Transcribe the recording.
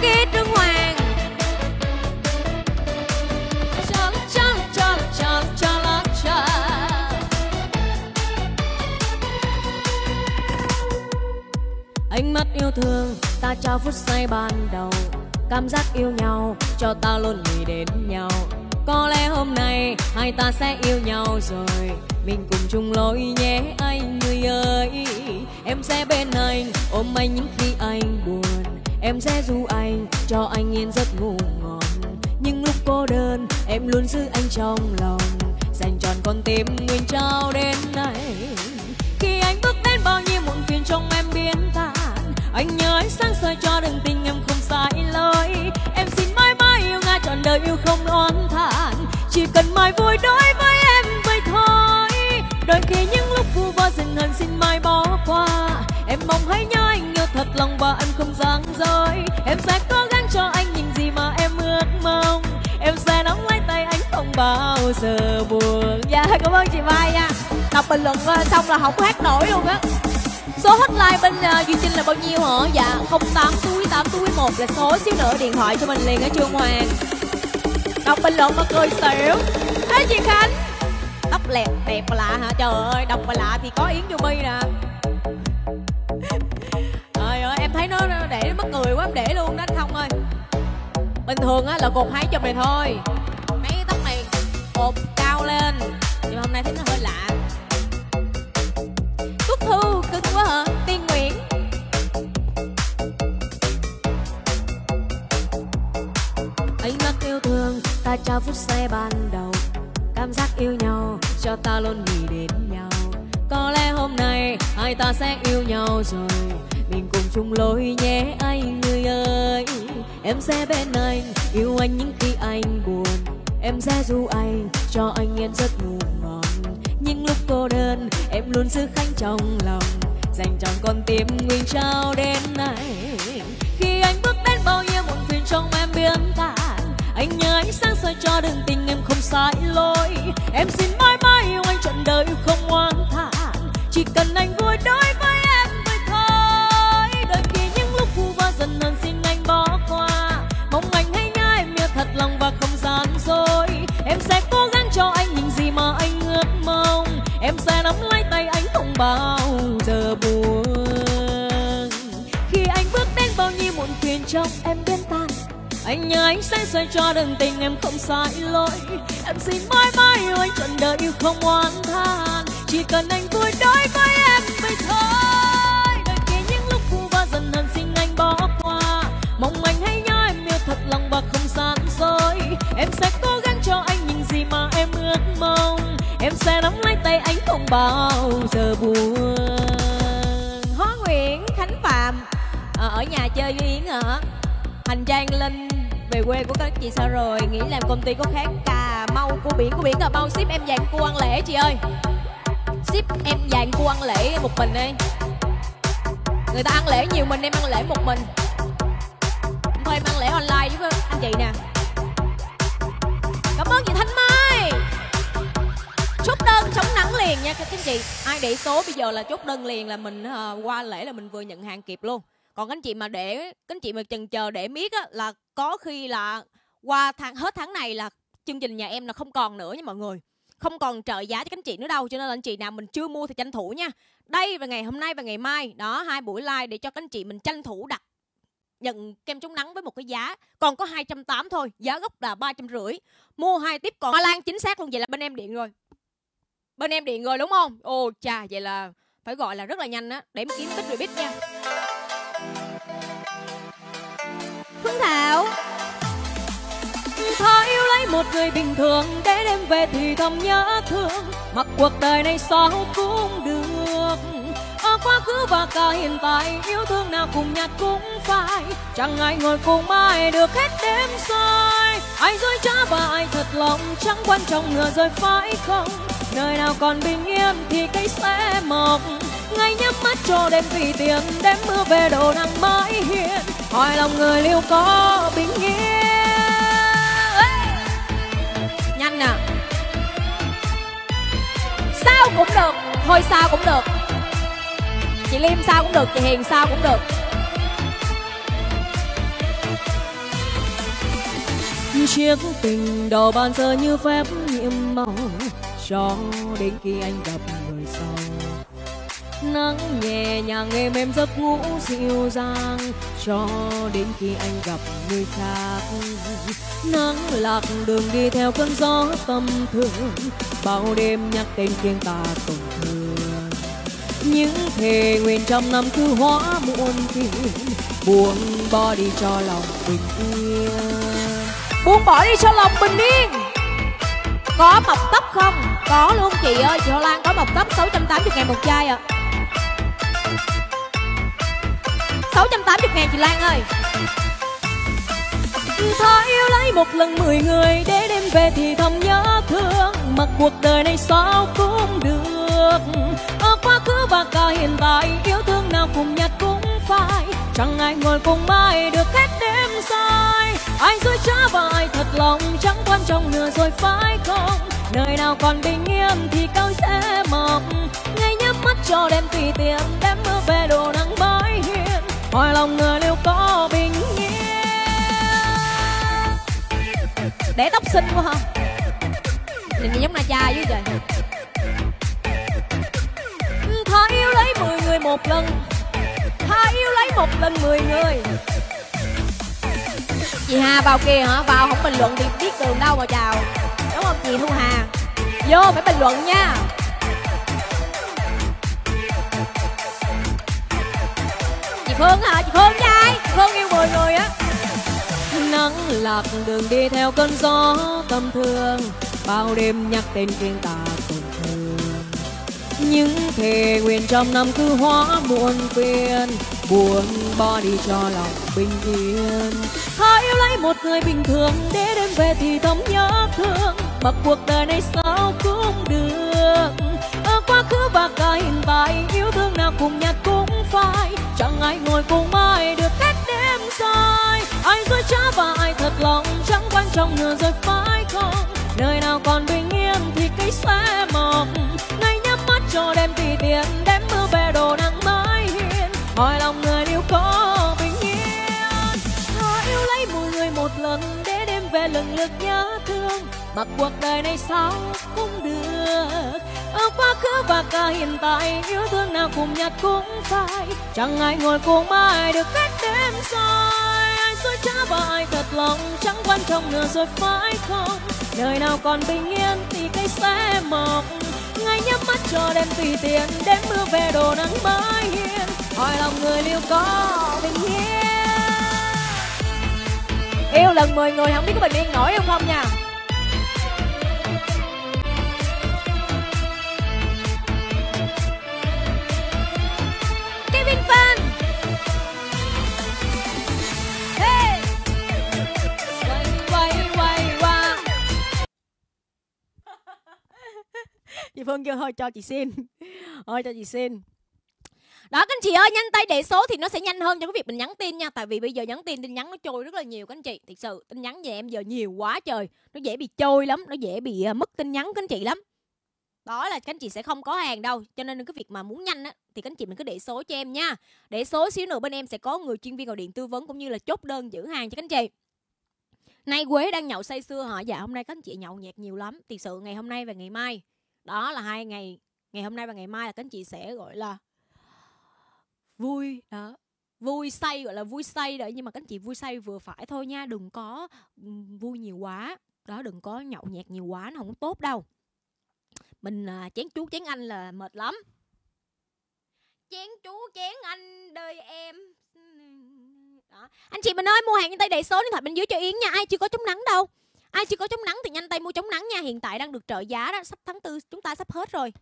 ký Trương Hoàng. Ánh mắt yêu thương ta trao phút say ban đầu, cảm giác yêu nhau cho ta luôn nghĩ đến nhau. Có lẽ hôm nay hai ta sẽ yêu nhau rồi, mình cùng chung lối nhé anh người ơi. Em sẽ bên anh, ôm anh những khi anh buồn, em sẽ ru anh cho anh yên giấc ngủ ngon. Nhưng lúc cô đơn em luôn giữ anh trong lòng, dành trọn con tim nguyên trao đến nay. Khi anh bước đến bao nhiêu muộn phiền trong em biến tàn, anh nhớ anh sáng soi cho đường tình em không sai lối. Em xin mãi mãi yêu nga trọn đời yêu không oán thản, chỉ cần mãi vui đối với em vậy thôi. Đôi khi những lúc vu vơ dừng hờn xin mai bỏ qua, em mong hãy nhớ anh yêu thật lòng và anh không giang dối. Em sẽ cố gắng cho anh những gì mà em ước mong, em sẽ nắm lấy tay anh không bao giờ buồn. Dạ cảm ơn chị Mai nha. Đọc bình luận xong là không hát nổi luôn á. Số hotline bên Duy Trinh là bao nhiêu hả? Dạ 08 túi 8 túi 1 là số, xíu nữa điện thoại cho mình liền ở Trương Hoàng. Đọc bình luận mà cười xỉu. Thế chị Khánh tóc lẹp đẹp mà lạ hả? Trời ơi, đọc mà lạ thì có Yến Yumi nè. Trời ơi, em thấy nó để mắc cười quá, em để luôn đó anh Thông ơi. Bình thường á là cột hai chùm này thôi, mấy cái tóc này cột cao lên, nhưng mà hôm nay thấy nó hơi lạ. Tuất Thu cưng quá hả? Tiên Nguyễn ánh mắt yêu thương ta trao phút say ban đầu, cảm giác yêu nhau cho ta luôn nghĩ đến nhau. Có lẽ hôm nay hai ta sẽ yêu nhau rồi, mình cùng chung lối nhé anh người ơi. Em sẽ bên anh, yêu anh những khi anh buồn, em sẽ ru anh cho anh yên giấc ngủ ngon. Nhưng lúc cô đơn em luôn giữ khanh trong lòng, dành trọn con tim nguyên trao đến nay. Khi anh bước đến bao nhiêu muộn phiền trong em biến tàn, anh nhớ ánh sáng soi cho đường tình em không sai lỗi. Em xin mãi mãi yêu anh trọn đời yêu không oán thản, chỉ cần anh vui đối với em vậy thôi. Đôi khi những lúc vu vơ dần dần xin anh bỏ qua, mong anh hãy nhớ em yêu thật lòng và không gian dối. Em sẽ cố gắng cho anh những gì mà anh ước mong, em sẽ nắm lấy tay anh không bao giờ buồn. Khi anh bước đến bao nhiêu muộn phiền trong em biến tan, anh nhớ anh sẽ xoay cho đường tình em không sai lỗi. Em xin mãi mãi yêu anh trọn đời yêu không oán than, chỉ cần anh vui đối với em vậy thôi. Đôi khi những lúc vu vơ dần dần xin anh bỏ qua, mong anh hãy nhớ em yêu thật lòng và không gian dối. Em sẽ cố gắng cho anh những gì mà em ước mong, em sẽ nắm lấy tay anh không bao giờ buồn. Hóa Nguyễn, Khánh Phạm ở nhà chơi với Yến hả? Hành Trang Linh về quê của các chị sao rồi? Nghĩ làm công ty có kháng Cà Mau của biển là bao ship em vàng cua ăn lễ chị ơi. Ship em vàng cua ăn lễ một mình đi. Người ta ăn lễ nhiều mình, em ăn lễ một mình. Thôi em ăn lễ online với anh chị nè. Cảm ơn chị Thanh Mai. Chốt đơn sống nắng liền nha các anh chị. Ai để số bây giờ là chốt đơn liền, là mình qua lễ là mình vừa nhận hàng kịp luôn. Còn anh chị mà để anh chị mà chần chờ để miết á, là có khi là qua hết tháng này là chương trình nhà em là không còn nữa nha mọi người, không còn trợ giá cho các anh chị nữa đâu. Cho nên là anh chị nào mình chưa mua thì tranh thủ nha. Đây và ngày hôm nay và ngày mai đó, 2 buổi live để cho các anh chị mình tranh thủ đặt nhận kem chống nắng với một cái giá còn có 280 thôi, giá gốc là 350, mua 2 tiếp còn. Hoa Lan chính xác luôn, vậy là bên em điện rồi, bên em điện rồi đúng không? Ô chà, vậy là phải gọi là rất là nhanh á, để em kiếm tích rebit nha. Phương Thảo thà yêu lấy một người bình thường để đêm về thì thầm nhớ thương, mặc cuộc đời này sao cũng được. Ở quá khứ và cả hiện tại, yêu thương nào cùng nhạt cũng phai, chẳng ai ngồi cùng ai được hết đêm dài. Ai dối trá và ai thật lòng chẳng quan trọng nữa rồi phải không? Nơi nào còn bình yên thì cây sẽ mọc, ngày nhắm mắt cho đêm vì tiền, đêm mưa về đổ nắng mãi hiền. Hỏi lòng người liệu có bình yên. Nhanh nè. Sao cũng được, thôi sao cũng được. Chị Liêm sao cũng được, chị Hiền sao cũng được. chiếc tình đầu ban giờ như phép nhiệm màu, cho đến khi anh gặp người sau. Nắng nhẹ nhàng êm êm giấc ngủ dịu dàng, cho đến khi anh gặp người khác. Nắng lạc đường đi theo cơn gió tầm thường, bao đêm nhắc tên khiến ta tổn thương. Những thề nguyện trăm năm cứ hóa muôn phiền, buông bỏ đi cho lòng bình yên. Buông bỏ đi cho lòng bình yên. Có mọc tóc không? Có luôn chị ơi, chị Hoa Lan có mọc tóc 680 ngàn một chai ạ. 680 ngàn chị Lan ơi. Thà yêu lấy một lần 10 người để đem về thì thầm nhớ thương, mà cuộc đời này sao cũng được. Ở quá khứ và cả hiện tại, yêu thương nào cùng nhặt cũng phai, chẳng ai ngồi cùng mai được hết đêm dài. Ai dối trá và ai thật lòng chẳng quan trọng nữa rồi phải không? Nơi nào còn bình yên thì cao sẽ mọc. Ngay nhắm mắt cho đêm tùy tiện, đêm mưa về đồ nắng bãi hiên, hỏi lòng người liệu có bình yên. Để tóc xinh quá hả? Nhìn giống Na Cha dưới trời. Thà yêu lấy 10 người một lần, thà yêu lấy một lần 10 người. Chị Hà vào kìa hả? Vào không bình luận thì biết đường đâu mà chào. Đúng không chị Thu Hà? Vô phải bình luận nha. Chị Phương hả? Chị Phương trai, chị Phương yêu 10 người á. Nắng lạc đường đi theo cơn gió tầm thường, bao đêm nhắc tên khiến ta tổn thương. Những thề nguyện trong năm cứ hóa muôn phiền, buông bỏ đi cho lòng bình yên. Hãy yêu lấy một người bình thường để đêm về thì thầm nhớ thương, mà cuộc đời này sao cũng được. Ở quá khứ và cả hiện tại, yêu thương nào cùng nhặt cũng phai, chẳng ai ngồi cùng ai được hết đêm dài. Ai dối trá và ai thật lòng chẳng quan trọng nữa rồi phải không? Nơi nào còn bình yên thì cây sẽ mọc. Ngay nhắm mắt cho đêm tùy tiện, đêm mưa về đồ nắng mãi hiền, hỏi lòng người yêu có bình yên. Thà yêu lấy 10 người một lần để đêm về lần lượt nhớ thương, mà cuộc đời này sao cũng được. Ở quá khứ và cả hiện tại, yêu thương nào cùng nhặt cũng phai, chẳng ai ngồi cùng ai được hết đêm dài. Ai dối trá và ai thật lòng chẳng quan trọng nữa rồi phải không? Nơi nào còn bình yên thì cây sẽ mọc. Ngay nhắm mắt cho đêm tùy tiện, đêm mưa về đồ nắng mãi hiền, hỏi lòng người liệu có bình yên. Yêu lần 10 người không biết có bình yên nổi không không nha. Kevin Phan. Hey. Quay quay quay qua. Chị Phương kêu thôi cho chị xin. Thôi cho chị xin. Đó các anh chị ơi, nhanh tay để số thì nó sẽ nhanh hơn cho cái việc mình nhắn tin nha. Tại vì bây giờ nhắn tin, tin nhắn nó trôi rất là nhiều các anh chị. Thật sự tin nhắn về em giờ nhiều quá trời. Nó dễ bị trôi lắm, nó dễ bị mất tin nhắn các anh chị lắm. Đó là các anh chị sẽ không có hàng đâu. Cho nên cái việc mà muốn nhanh á, thì các anh chị mình cứ để số cho em nha. Để số xíu nữa bên em sẽ có người chuyên viên gọi điện tư vấn cũng như là chốt đơn giữ hàng cho các anh chị. Nay Quế đang nhậu say sưa hả? Dạ hôm nay các anh chị nhậu nhẹt nhiều lắm. Thật sự ngày hôm nay và ngày mai. Đó là hai ngày. Ngày hôm nay và ngày mai là các anh chị sẽ gọi là vui đó, vui say, gọi là vui say đấy. Nhưng mà các anh chị vui say vừa phải thôi nha, đừng có vui nhiều quá đó, đừng có nhậu nhẹt nhiều quá, nó không tốt đâu. Mình chén chú chén anh là mệt lắm. Chén chú chén anh đời em đó. Anh chị mình ơi, mua hàng nhanh tay đầy số điện thoại bên dưới cho Yến nha. Ai chưa có chống nắng đâu, ai chưa có chống nắng thì nhanh tay mua chống nắng nha. Hiện tại đang được trợ giá đó, sắp tháng 4 chúng ta sắp hết rồi.